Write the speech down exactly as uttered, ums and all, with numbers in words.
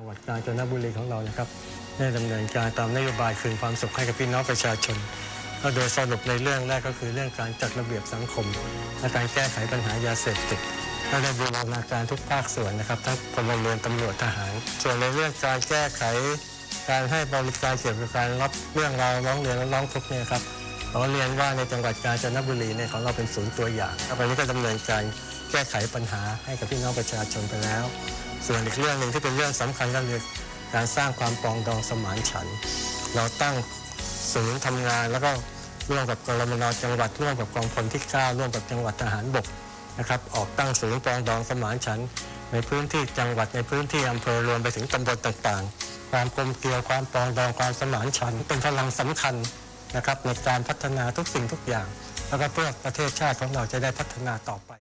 จังหวัดกาญจนบุรีของเรานะครับได้ดำเนินการตามนโยบายคืนความสุขให้กับพี่น้องประชาชนก็โดยสรุปในเรื่องแรกก็คือเรื่องการจัดระเบียบสังคมและการแก้ไขปัญหายาเสพติดก็ได้บูรณาการทุกภาคส่วนนะครับทั้งพลเรือนตำรวจทหารส่วนในเรื่องการแก้ไขการให้บริการเกี่ยวกับการรับเรื่องราวร้องเรียนและร้องทุกข์เนี่ยครับเราเรียนว่าในจังหวัดกาญจนบุรีเนี่ยของเราเป็นศูนย์ตัวอย่างตอนนี้ก็ดำเนินการแก้ไขปัญหาให้กับพี่น้องประชาชนไปแล้วส่วนอีกเรื่องหนึ่งที่เป็นเรื่องสำคัญก็คือการสร้างความปรองดองสมานฉันท์เราตั้งศูนย์ทำงานแล้วก็ร่วมกับกรมน.จังหวัดร่วมกับกองพลที่เก้าร่วมกับจังหวัดทหารบกนะครับออกตั้งศูนย์ปรองดองสมานฉันท์ในพื้นที่จังหวัดในพื้นที่อำเภอรวมไปถึงตำบลต่างๆความกลมเกลียวความปรองดองความสมานฉันท์เป็นพลังสำคัญนะครับในการพัฒนาทุกสิ่งทุกอย่างแล้วก็เพื่อประเทศชาติของเราจะได้พัฒนาต่อไป